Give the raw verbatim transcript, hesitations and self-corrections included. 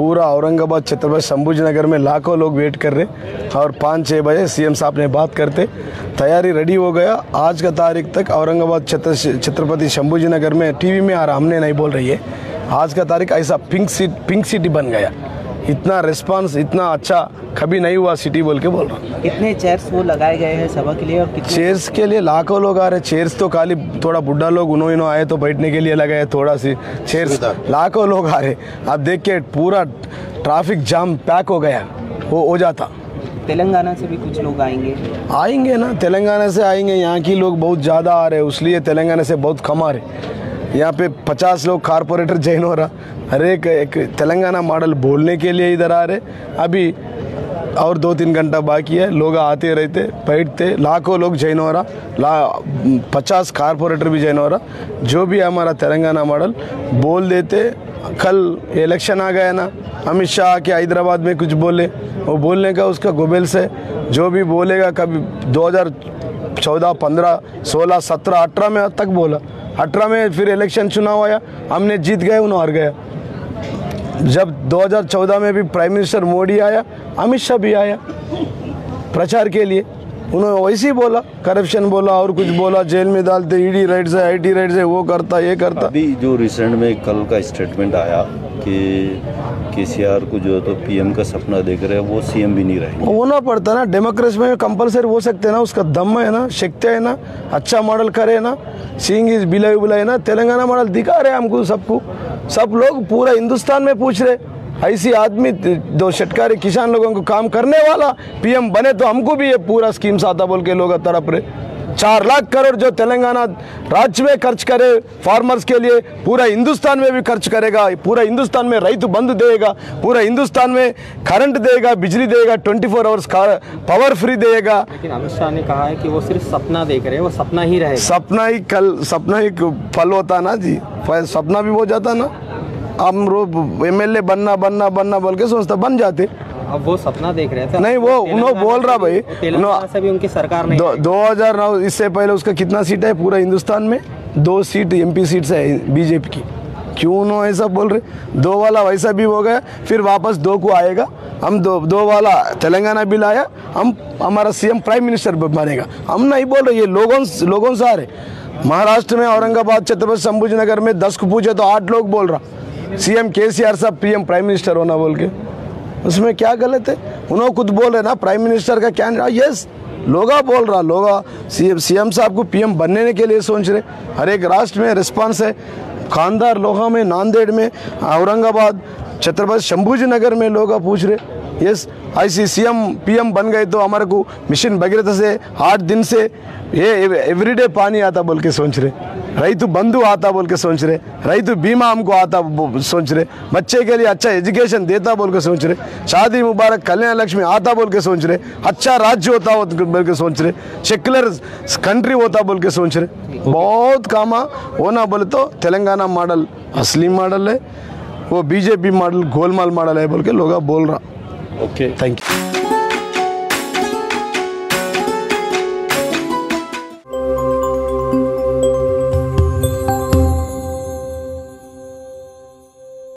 पूरा औरंगाबाद छत्रपति संभाजी नगर में लाखों लोग वेट कर रहे और पाँच छः बजे सीएम साहब ने बात करते तैयारी रेडी हो गया। आज का तारीख तक औरंगाबाद छत्रपति संभाजी नगर में टीवी में आ रहा, हमने नहीं बोल रही है, आज का तारीख ऐसा पिंक सिटी पिंक सिटी बन गया। इतना रिस्पांस इतना अच्छा कभी नहीं हुआ सिटी बोल के बोल रहा। कितने चेयर्स वो लगाए गए हैं सभा के लिए और कितने चेयर्स के लिए लाखों लोग आ रहे हैं। चेयर्स तो खाली थोड़ा बुढ़ा लोग उन्होंने इन्हों आए तो बैठने के लिए लगाए, थोड़ा सी चेयर्स लाखों लोग आ रहे। आप देख के पूरा ट्रैफिक जाम पैक हो गया वो हो जाता। तेलंगाना से भी कुछ लोग आएंगे आएंगे ना, तेलंगाना से आएंगे। यहाँ के लोग बहुत ज़्यादा आ रहे इसलिए तेलंगाना से बहुत कम आ रहे। यहाँ पे पचास लोग कारपोरेटर जैन हो रहा। हर एक, एक तेलंगाना मॉडल बोलने के लिए इधर आ रहे। अभी और दो तीन घंटा बाकी है, लोग आते रहते बैठते। लाखों लोग जैन हो रहा, ला पचास कारपोरेटर भी जैन हो रहा। जो भी हमारा तेलंगाना मॉडल बोल देते। कल इलेक्शन आ गया ना, अमित शाह के हैदराबाद में कुछ बोले, वो बोलने का उसका गोबेल से जो भी बोलेगा। कभी दो हज़ार चौदह पंद्रह सोलह सत्रह अठारह में तक बोला। अठारह में फिर इलेक्शन चुनाव आया, हमने जीत गए, उन्होंने हार गया। जब दो हज़ार चौदह में भी प्राइम मिनिस्टर मोदी आया, अमित शाह भी आया प्रचार के लिए, उन्होंने वैसे ही बोला, करप्शन बोला और कुछ बोला, जेल में डालते, ईडी रेड्स है, आईटी रेड्स है, वो करता ये करता। अभी जो रिसेंट में कल का स्टेटमेंट आया कि केसीआर को जो है तो पीएम का सपना देख रहे हैं, वो सीएम भी नहीं रहे। होना पड़ता ना, डेमोक्रेसी में कंपलसरी हो सकते हैं ना, उसका दम है ना, शक्ति है ना, अच्छा मॉडल करे ना, सिंह इज बिलाई बुलाई ना। तेलंगाना मॉडल दिखा रहे हमको सबको, सब लोग पूरा हिंदुस्तान में पूछ रहे ऐसी आदमी दो शटकारी किसान लोगों को काम करने वाला पीएम बने तो हमको भी ये पूरा स्कीम साधा बोल के लोग तरफ रहे। चार लाख करोड़ जो तेलंगाना राज्य में खर्च करे फार्मर्स के लिए, पूरा हिंदुस्तान में भी खर्च करेगा। पूरा हिंदुस्तान में रैतु बंधु देगा, पूरा हिंदुस्तान में करंट देगा, बिजली देगा, twenty four hours power free देगा। लेकिन अमित शाह ने कहा है कि वो सिर्फ सपना देख रहे हैं, वो सपना ही रहेगा। सपना ही कल सपना ही फल होता ना जी, सपना भी हो जाता ना। हम रोज एमएलए बनना बनना बनना बोल के सोचता बन जाते। अब वो सपना देख रहे थे नहीं, वो उन्होंने बोल रहा भाई तेलंगाना भी उनकी सरकार नहीं। दो हजार नौ इससे पहले उसका कितना सीट है पूरा हिंदुस्तान में? दो सीट एमपी सीट्स है बीजेपी की। क्यों उन्होंने ऐसा बोल रहे? दो वाला वैसा भी हो गया, फिर वापस दो को आएगा। हम दो दो वाला तेलंगाना बिल आया, हम हमारा सीएम प्राइम मिनिस्टर बनेगा। हम नहीं बोल रहे, ये लोगों लोगों से आ रहे। महाराष्ट्र में औरंगाबाद छत्रपति संभाजी नगर में दस को पूछे तो आठ लोग बोल रहा सीएम केसीआर साहब पीएम प्राइम मिनिस्टर होना बोल के। उसमें क्या गलत है? उन्होंने खुद बोल रहे ना प्राइम मिनिस्टर का क्या। यस लोगा बोल रहा, लोगा सीएम सीएम साहब को पीएम बनने के लिए सोच रहे। हर एक राष्ट्र में रिस्पांस है। खानदार लोहा में, नांदेड़ में, औरंगाबाद छत्रपति संभाजी नगर में लोग पूछ रहे। यस ऐसी सीएम पीएम बन गए तो हमारे को मिशन भगीरथ से आठ दिन से ये एवरीडे पानी आता बोल के सोच रहे। रैतु बंधु आता बोल के सोच रहे, रैतु बीमा हमको आता सोच रहे, बच्चे के लिए अच्छा एजुकेशन देता बोल के सोच रहे, शादी मुबारक कल्याण लक्ष्मी आता बोल के सोच रहे, अच्छा राज्य होता बोल के सोच रहे, सेक्युलर कंट्री होता बोल के सोच रहे। बहुत काम होना बोले तो तेलंगाना मॉडल असली मॉडल है, वो बीजेपी मॉडल गोलमाल मॉडल है बोल के लोग बोल रहा। Okay, thank you.